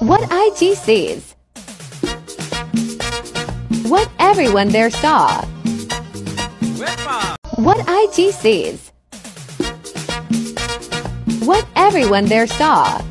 What IG sees. What everyone there saw. What IG sees. What everyone there saw.